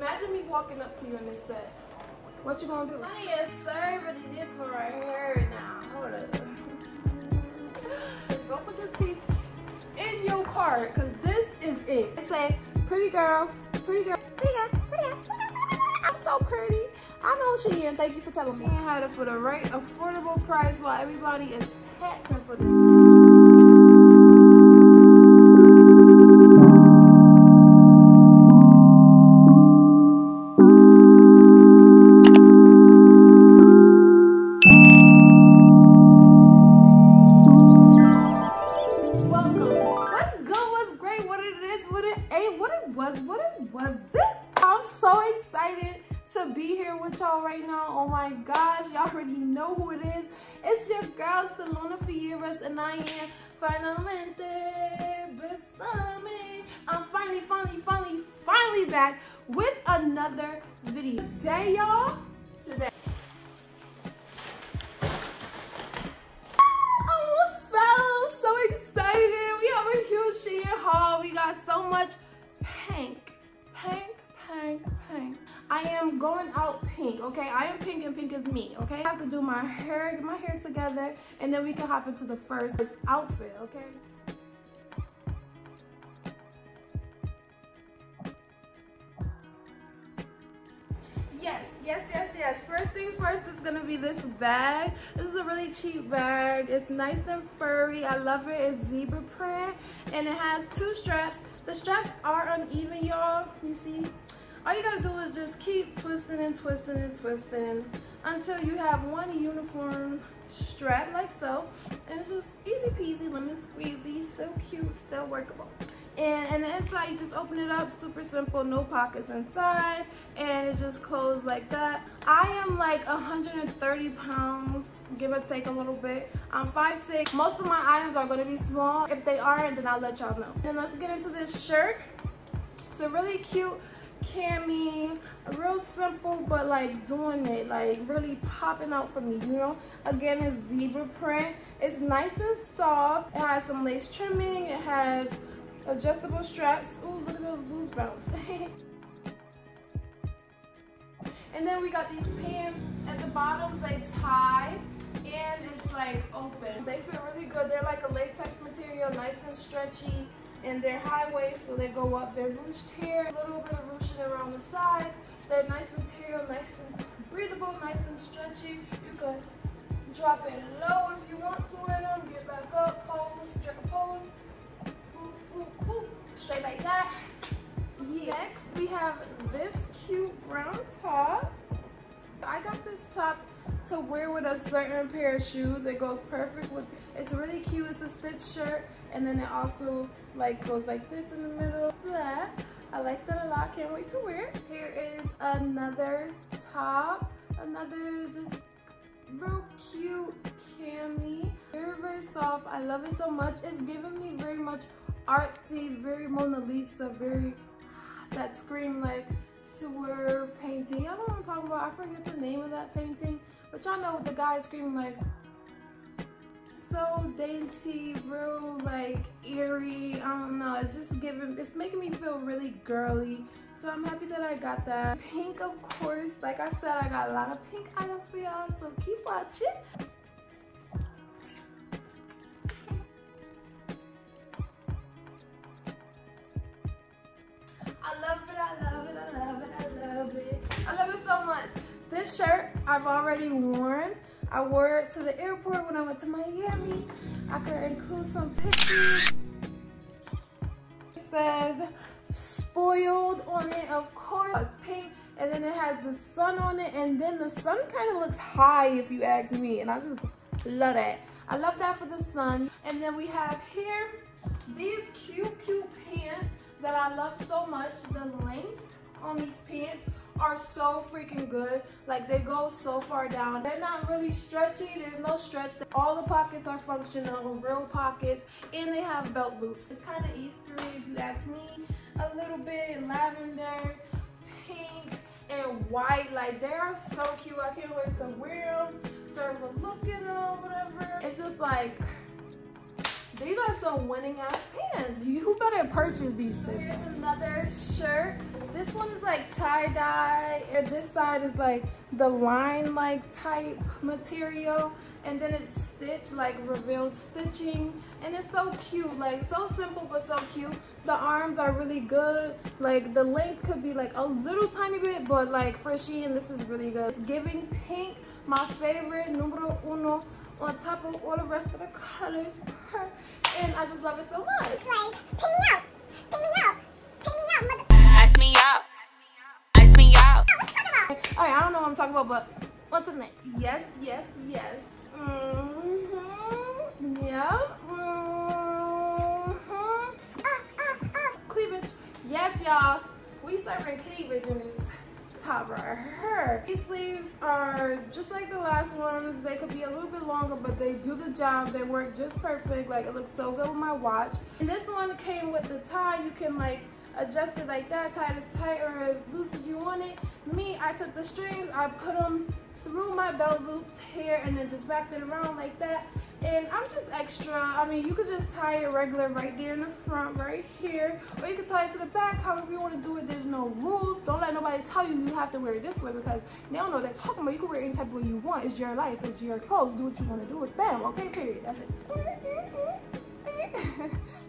Imagine me walking up to you and this set. What you gonna do? I ain't serving this one right here now. Hold up. Go put this piece in your cart, cause this is it. It say, pretty girl, pretty girl, pretty girl, pretty girl, pretty girl. I'm so pretty. I know SHEIN. Thank you for telling me. SHEIN had it for the right affordable price while everybody is taxing for this. Stellona Fierez, and I am finalmente beside me. I'm finally back with another video. Today, y'all, today. Almost fell, I'm so excited. We have a huge SHEIN haul. We got so much pink. I am going out pink, okay? I am pink and pink is me, okay? I have to do my hair, get my hair together, and then we can hop into the first outfit, okay? Yes. First things first is gonna be this bag. This is a really cheap bag. It's nice and furry. I love it. It's zebra print, and it has two straps. The straps are uneven, y'all. You see? All you gotta do is just keep twisting and twisting and twisting until you have one uniform strap like so. And it's just easy peasy, lemon squeezy, still cute, still workable. And the inside, you just open it up, super simple, no pockets inside, and it just closed like that. I am like 130 pounds, give or take a little bit. I'm 5'6". Most of my items are gonna be small. If they aren't, then I'll let y'all know. Then let's get into this shirt. It's a really cute cami, real simple, but like doing it, like really popping out for me, you know. Again, it's zebra print, it's nice and soft, it has some lace trimming, it has adjustable straps. Ooh, look at those boobs bounce. And then we got these pants at the bottoms, they tie and it's like open. They feel really good. They're like a latex material, nice and stretchy. And they're high-waist, so they go up. They're ruched here, a little bit of ruching around the sides. They're nice material, nice and breathable, nice and stretchy. You could drop it low if you want to wear them, get back up, pose, strike a pose. Ooh, ooh, ooh, straight like that. Yeah. Next, we have this cute brown top. I got this top to wear with a certain pair of shoes. It goes perfect with, it's really cute. It's a stitched shirt, and then it also like goes like this in the middle. I like that a lot, can't wait to wear it. Here is another top, another just real cute cami. Very, very soft, I love it so much. It's giving me very much artsy, very Mona Lisa, very, that scream like, swerve painting. Y'all know what I'm talking about. I forget the name of that painting, but y'all know the guy screaming like, so dainty, real like eerie. I don't know, it's just giving, it's making me feel really girly, so I'm happy that I got that. Pink, of course, like I said, I got a lot of pink items for y'all, so keep watching. This shirt I've already worn. I wore it to the airport when I went to Miami. I could include some pictures. It says spoiled on it, of course. It's pink, and then it has the sun on it, and then the sun kind of looks high if you ask me, and I just love that. I love that for the sun. And then we have here these cute pants that I love so much. The length on these pants are so freaking good, like they go so far down. They're not really stretchy, there's no stretch. All the pockets are functional, real pockets, and they have belt loops. It's kind of Eastery if you ask me, a little bit lavender, pink, and white. Like they are so cute, I can't wait to wear them, serve a look in them, whatever. It's just like, these are some winning ass pants. You better purchase these things. Here's another shirt. This one is like tie-dye, and this side is like the line-like type material, and then it's stitched, like revealed stitching, and it's so cute, like so simple but so cute. The arms are really good, like the length could be like a little tiny bit, but like for SHEIN, this is really good. It's giving pink, my favorite, numero uno, on top of all the rest of the colors, and I just love it so much. It's like, pick me up, pick me up. All right, I don't know what I'm talking about, but what's the next? Yes, yes, yes. Mm-hmm. Yeah. Mm-hmm. Cleavage. Yes, y'all. We serving cleavage in this top right here. These sleeves are just like the last ones. They could be a little bit longer, but they do the job. They work just perfect. Like, it looks so good with my watch. And this one came with the tie. You can, like, adjust it like that, tie it as tight or as loose as you want it. Me, I took the strings, I put them through my belt loops here, and then just wrapped it around like that. And I'm just extra. I mean, you could just tie it regular right there in the front, right here, or you could tie it to the back, however you want to do it. There's no rules. Don't let nobody tell you you have to wear it this way, because they don't know what they're talking about. You can wear it any type of way you want. It's your life, it's your clothes. Do what you want to do with them, okay? Period. That's it.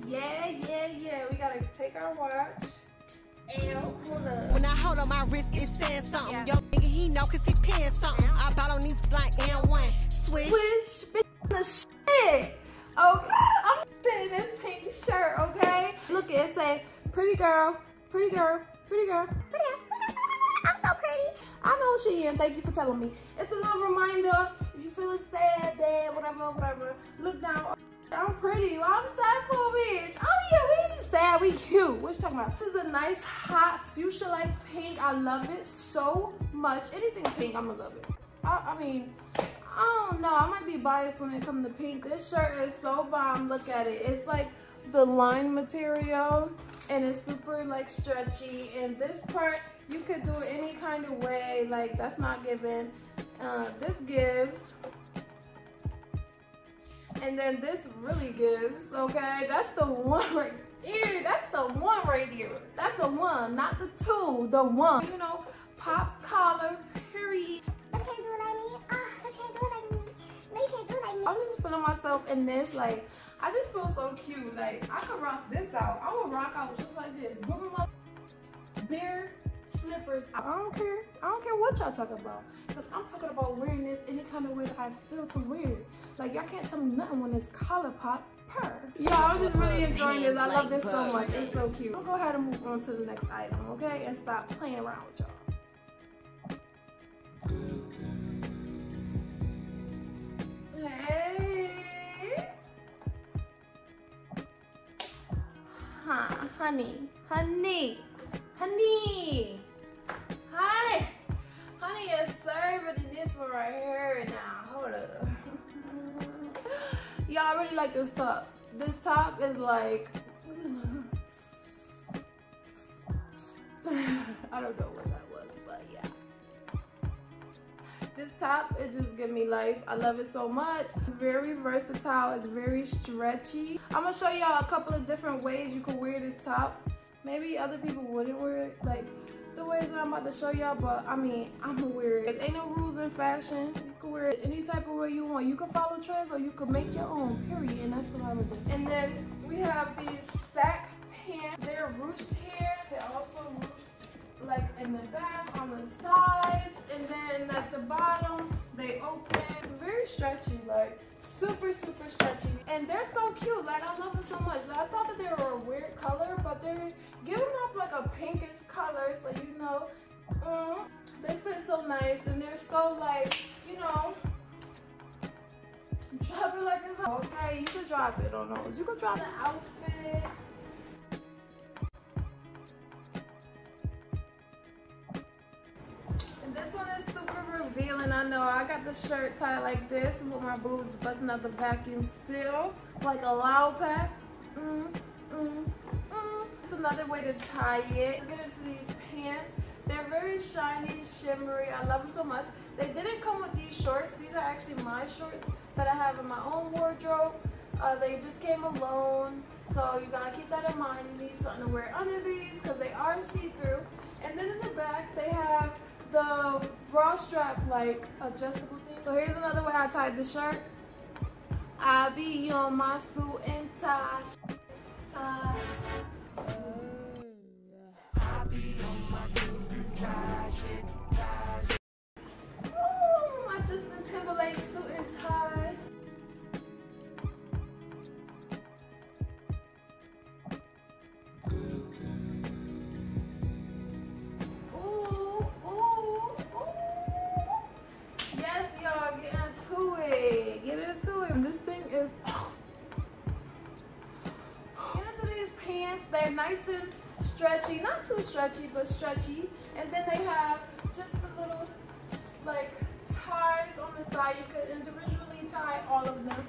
Yeah, yeah, yeah. We gotta take our watch. When I hold on my wrist, it's saying something. Yeah. Yo, nigga, he know cause he paying something. Yeah. I bought on these blind and one. Swish. Swish, bitch, the shit. Okay, I'm in this pink shirt, okay? Look at it, say, pretty girl, pretty girl, pretty girl, pretty girl. I'm so pretty. I know she is. Thank you for telling me. It's a little reminder. If you feeling sad, bad, whatever, whatever, look down. I'm pretty. Well, I'm sad for a bitch. Oh yeah, we sad, we cute. What you talking about? This is a nice hot fuchsia like pink. I love it so much. Anything pink, I'm gonna love it. I mean, I don't know. I might be biased when it comes to pink. This shirt is so bomb. Look at it. It's like the line material, and it's super like stretchy. And this part, you could do it any kind of way. Like, that's not giving. This gives. And then this really gives, okay? That's the one right here. That's the one right here. That's the one, not the two, the one. You know, pops collar, period. Bitch can't do it like me. Bitch can't do it like me. Bitch can't do it like me. I'm just feeling myself in this, like, I just feel so cute. Like, I could rock this out. I would rock out just like this. Boom, boom, boom. Bare slippers. I don't care. I don't care what y'all talking about, because I'm talking about wearing this any kind of way that I feel to wear it. Like, y'all can't tell me nothing when it's collar pop purr. Yeah, I'm just really enjoying this. I love this so much. It's so cute. I'll go ahead and move on to the next item, okay? And stop playing around with y'all. Hey. Huh, honey. Honey. Honey. Honey. Honey is serving in this one right here now. Hold up. Y'all, I really like this top. This top is like, I don't know what that was, but yeah. This top, it just gives me life. I love it so much. Very versatile. It's very stretchy. I'm gonna show y'all a couple of different ways you can wear this top. Maybe other people wouldn't wear it, like the ways that I'm about to show y'all, but I mean, I'm gonna wear it. There ain't no rules in fashion. You can wear it any type of way you want. You can follow trends, or you can make your own, period, and that's what I would do. And then we have these stack pants. They're ruched here. They're also ruched like in the back, on the sides, and then at the bottom, they open. It's very stretchy, like super, super stretchy. And they're so cute, like I love them so much. Like, I thought that they were a weird color, but they're giving off like a pinkish color, so you know. They fit so nice, and they're so like, you know, drop it like this. Okay, you can drop it on those. You can drop the outfit. This one is super revealing. I know I got the shirt tied like this with my boobs busting out the vacuum seal like a loud pack. It's another way to tie it. Let's get into these pants. They're very shiny, shimmery. I love them so much. They didn't come with these shorts. These are actually my shorts that I have in my own wardrobe. They just came alone. So you're gonna keep that in mind. You need something to wear under these because they are see-through. And then in the back they have the bra strap like adjustable thing. So here's another way I tied the shirt. I be on my suit and tie. I be on my suit and tie. Ooh, my Justin Timberlake suit and tie. This thing is, get into these pants. They're nice and stretchy, not too stretchy, but stretchy. And then they have just the little like ties on the side. You could individually tie all of them.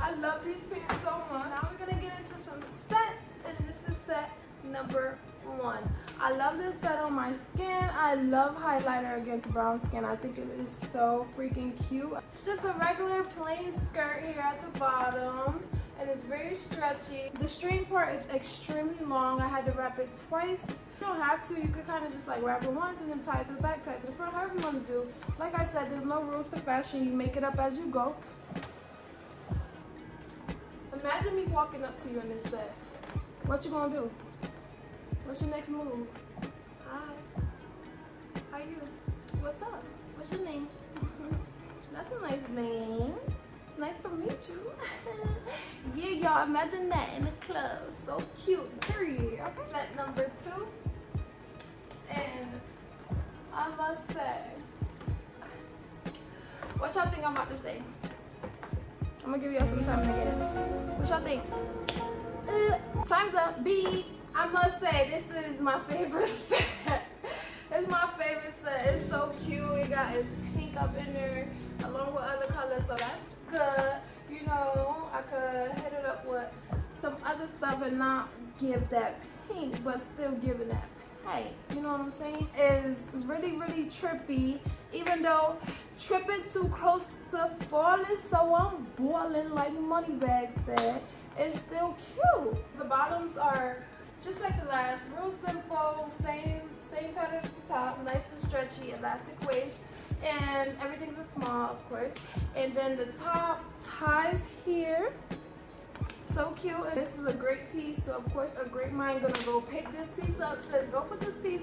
I love these pants so much. Now we're gonna get into some sets, and this is set number one. I love this set on my skin. I love highlighter against brown skin. I think it is so freaking cute. It's just a regular plain skirt here at the bottom, and it's very stretchy. The string part is extremely long. I had to wrap it twice. You don't have to. You could kind of just like wrap it once and then tie it to the back, tie it to the front, however you want to do. Like I said, there's no rules to fashion. You make it up as you go. Imagine me walking up to you in this set. What you gonna do? What's your next move? Hi. How you? What's up? What's your name? That's a nice name. It's nice to meet you. Yeah, y'all, imagine that in the club. So cute. Period. Okay. Set number two. And I must say, what y'all think I'm about to say? I'm gonna give y'all some time to guess. What y'all think? Time's up. B. I must say, this is my favorite set. It's my favorite set. It's so cute. It got its pink up in there along with other colors, so that's good. You know, I could hit it up with some other stuff and not give that pink, but still giving that pink. You know what I'm saying? It's really, really trippy, even though tripping too close to falling, so I'm boiling like Moneybag said. It's still cute. The bottoms are just like the last, real simple, same patterns at the top, nice and stretchy, elastic waist, and everything's a small, of course. And then the top ties here, so cute. And this is a great piece, so of course, a great mind gonna go pick this piece up. Says go put this piece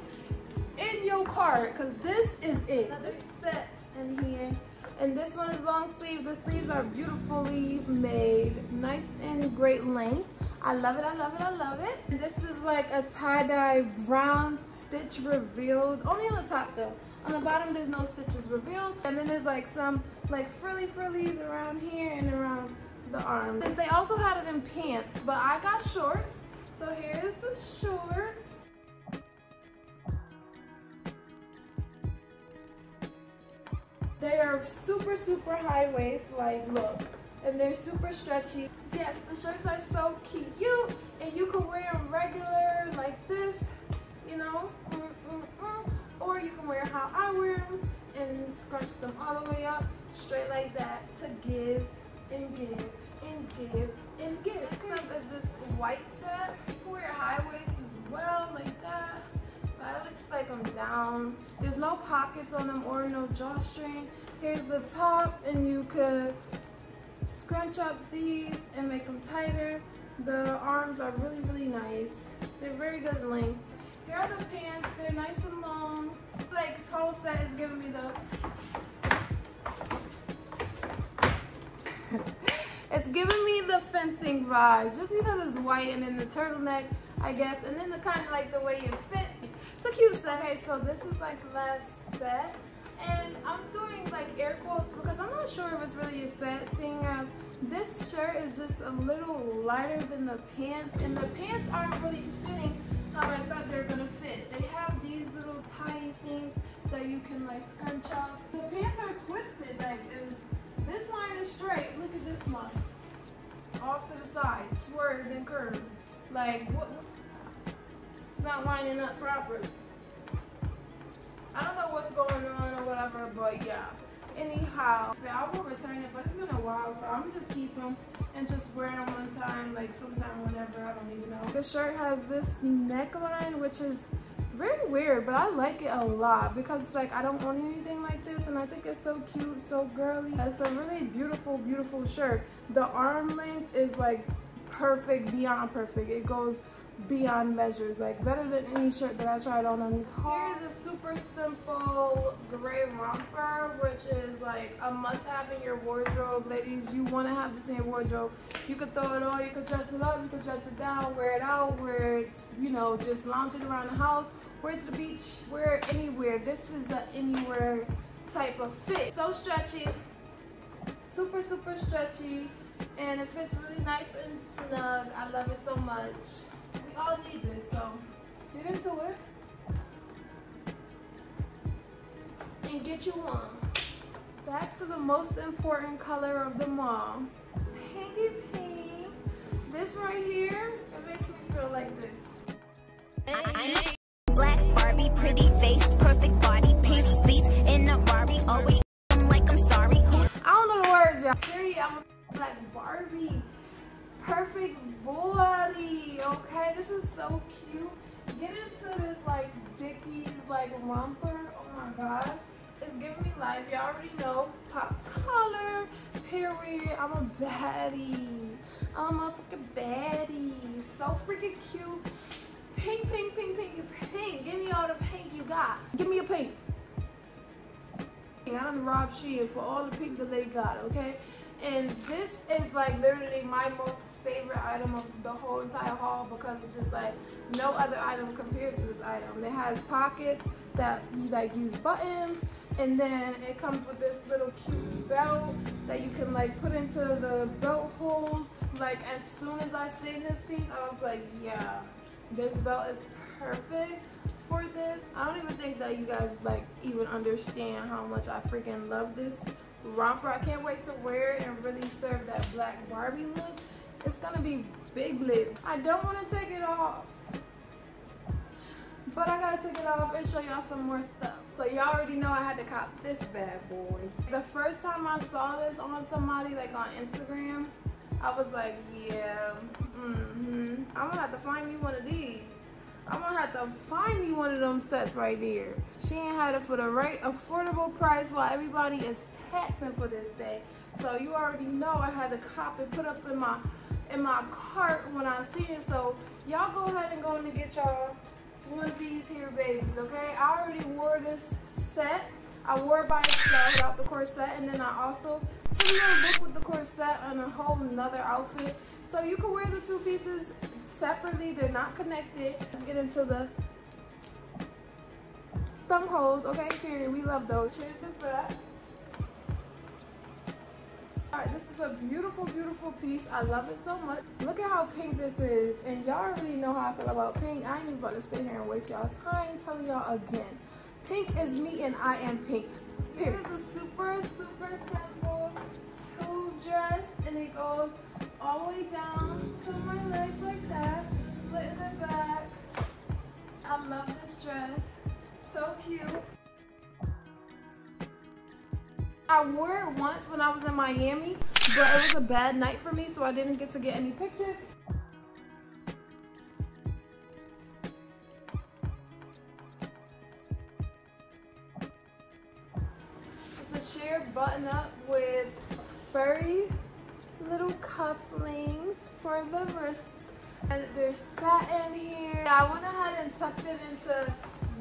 in your cart, cause this is it. Another set in here, and this one is long sleeve. The sleeves are beautifully made, nice and great length. I love it, I love it, I love it. And this is like a tie-dye brown stitch revealed. Only on the top though. On the bottom there's no stitches revealed. And then there's like some like frillies around here and around the arms. They also had it in pants, but I got shorts. So here's the shorts. They are super, super high waist, like look. And they're super stretchy. Yes, the shirts are so cute, and you can wear them regular like this, you know, or you can wear how I wear them and scrunch them all the way up, straight like that, to give and give and give and give. Next up is this white set. You can wear high waist as well, like that. But it looks like I'm down. There's no pockets on them or no drawstring. Here's the top, and you could scrunch up these and make them tighter. The arms are really, really nice. They're very good length. Here are the pants. They're nice and long. Like this whole set is giving me the it's giving me the fencing vibes, just because it's white, and then the turtleneck, I guess, and then the kind of like the way it fits. It's a cute set. Okay, so this is like the last set. And I'm doing like air quotes because I'm not sure if it's really a set, seeing as this shirt is just a little lighter than the pants, and the pants aren't really fitting how I thought they were gonna fit. They have these little tiny things that you can like scrunch up. The pants are twisted, like this line is straight. Look at this line, off to the side, swerved and curved. Like what? It's not lining up properly. I don't know what's going on or whatever, but yeah, anyhow, I will return it, but it's been a while, so I'm gonna just keep them and just wear them one time, like sometime, whenever, I don't even know. The shirt has this neckline, which is very weird, but I like it a lot because it's like I don't want anything like this, and I think it's so cute, so girly. It's a really beautiful, beautiful shirt. The arm length is like perfect, beyond perfect. It goes beyond measures, like better than any shirt that I tried on this haul. Here's a super simple gray romper, which is like a must-have in your wardrobe. Ladies, you want to have this in your wardrobe. You could throw it on, you could dress it up, you could dress it down, wear it out, wear it, you know, just lounge it around the house, wear it to the beach, wear it anywhere. This is an anywhere type of fit. So stretchy, super, super stretchy, and it fits really nice and snug. I love it so much. We all need this, so get into it and get you one. Back to the most important color of them all, pinky pink. This right here, it makes me feel like this. I'm black Barbie, pretty face, perfect body, pink feet in the Barbie, always like I'm sorry. I don't know the words, y'all. Period. I'm a black Barbie. Perfect body, okay? This is so cute. Get into this like Dickies, like romper, oh my gosh. It's giving me life, y'all already know. Pop's collar, period. I'm a baddie. I'm a fucking baddie. So freaking cute. Pink, pink, pink, pink, pink. Give me all the pink you got. Give me a pink. I done robbed SHEIN for all the pink that they got, okay? And this is like literally my most favorite item of the whole entire haul because it's just like no other item compares to this item. It has pockets that you like use buttons, and then it comes with this little cute belt that you can like put into the belt holes. Like as soon as I seen this piece, I was like, yeah, this belt is perfect for this. I don't even think that you guys like even understand how much I freaking love this romper. I can't wait to wear it and really serve that black Barbie look. It's gonna be big lit. I don't want to take it off, but I gotta take it off and show y'all some more stuff. So y'all already know I had to cop this bad boy. The first time I saw this on somebody, like on Instagram, I was like, yeah, I'm gonna have to find me one of these. I'm gonna have to find me one of them sets right there. SHEIN had it for the right affordable price while everybody is taxing for this thing. So you already know I had to cop and put up in my cart when I see it. So y'all go ahead and go in and get y'all one of these here babies, okay? I already wore this set. I wore it by itself without the corset, and then I also put a little look with the corset on a whole nother outfit. So you can wear the two pieces separately, they're not connected. Let's get into the thumb holes, okay? Period. We love those. Cheers to that. Alright, this is a beautiful, beautiful piece. I love it so much. Look at how pink this is. And y'all already know how I feel about pink. I ain't even about to sit here and waste y'all's time telling y'all again. Pink is me and I am pink. Here is a super, super simple tube dress, and it goes all the way down to my legs like that. The slit in the back. I love this dress. So cute. I wore it once when I was in Miami, but it was a bad night for me, so I didn't get to get any pictures. It's a sheer button up with furry little cufflings for the wrists, and there's satin here. I went ahead and tucked it into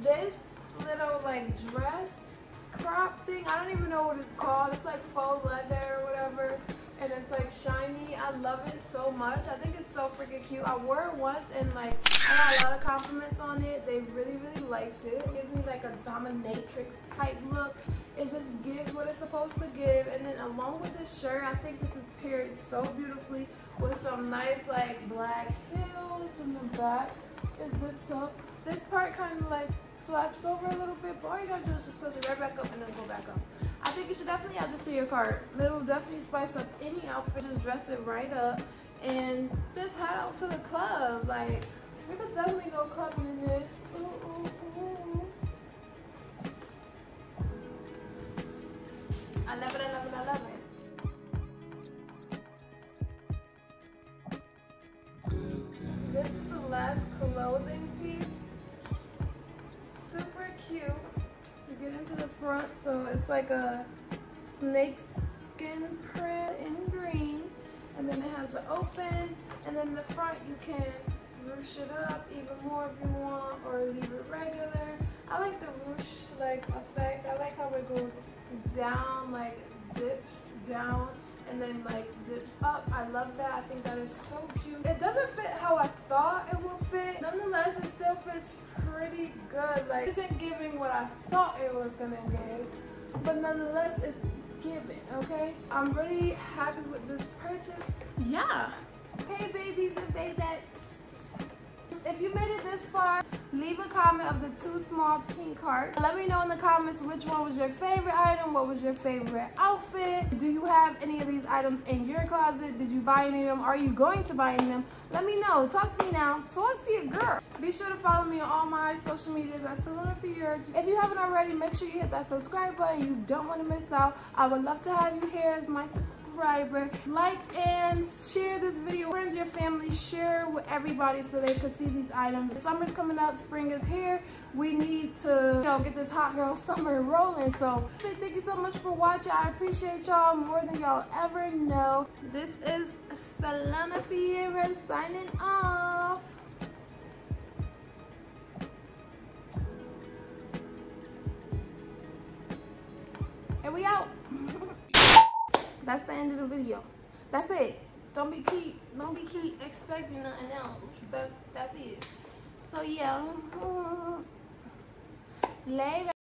this little like dress crop thing. I don't even know what it's called. It's like faux leather or whatever, and it's like shiny. I love it so much. I think it's so freaking cute. I wore it once and like I got a lot of compliments on it. They really, really liked it. It gives me like a dominatrix type look. It just gives what it's supposed to give. And then along with this shirt, I think this is paired so beautifully with some nice like black heels in the back. It zips up. This part kind of like flaps over a little bit, but all you gotta do is just push it right back up and then go back up. I think you should definitely add this to your cart. It'll definitely spice up any outfit. Just dress it right up and just head out to the club. Like, we could definitely go clubbing in this. Ooh, ooh, ooh. cute. You get into the front, so it's like a snake skin print in green, and then it has an open, and then the front you can ruche it up even more if you want, or leave it regular. I like the ruche like effect. I like how it goes down, like dips down and then like dips up. I love that. I think that is so cute. It doesn't fit how I thought it would fit. Nonetheless, it still fits pretty good. Like, it isn't giving what I thought it was gonna give, but nonetheless, it's giving, okay? I'm really happy with this purchase. Yeah. Hey, babies and babettes. If you made it this far, leave a comment of the two small pink hearts. Let me know in the comments which one was your favorite item, what was your favorite outfit. Do you have any of these items in your closet? Did you buy any of them? Are you going to buy any of them? Let me know. Talk to me now. Talk to your girl. Be sure to follow me on all my social medias at Stellona Fierez. If you haven't already, make sure you hit that subscribe button. You don't want to miss out. I would love to have you here as my subscriber. Like and share this video. Friends, your family, share with everybody so they can see these items. Summer's coming up, spring is here. We need to, you know, get this hot girl summer rolling. So thank you so much for watching. I appreciate y'all more than y'all ever know. This is Stellona Fierez signing off. And we out. That's the end of the video. That's it. Don't be keep expecting nothing else. That's it. So yeah. Later.